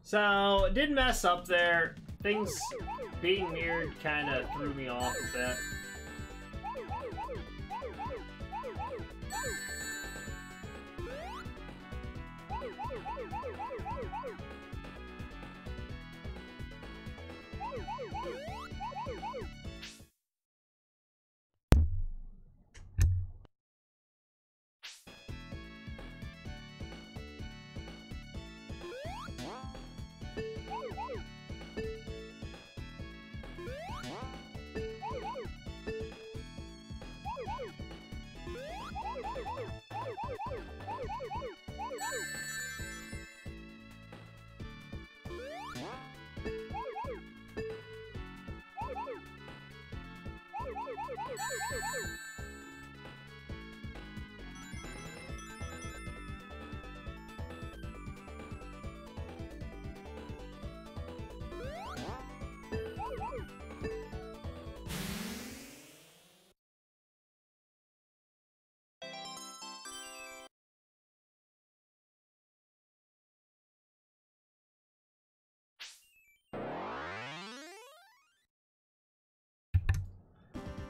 So, it did mess up there. Things being mirrored kind of threw me off a bit.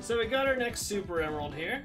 So we got our next Super Emerald here.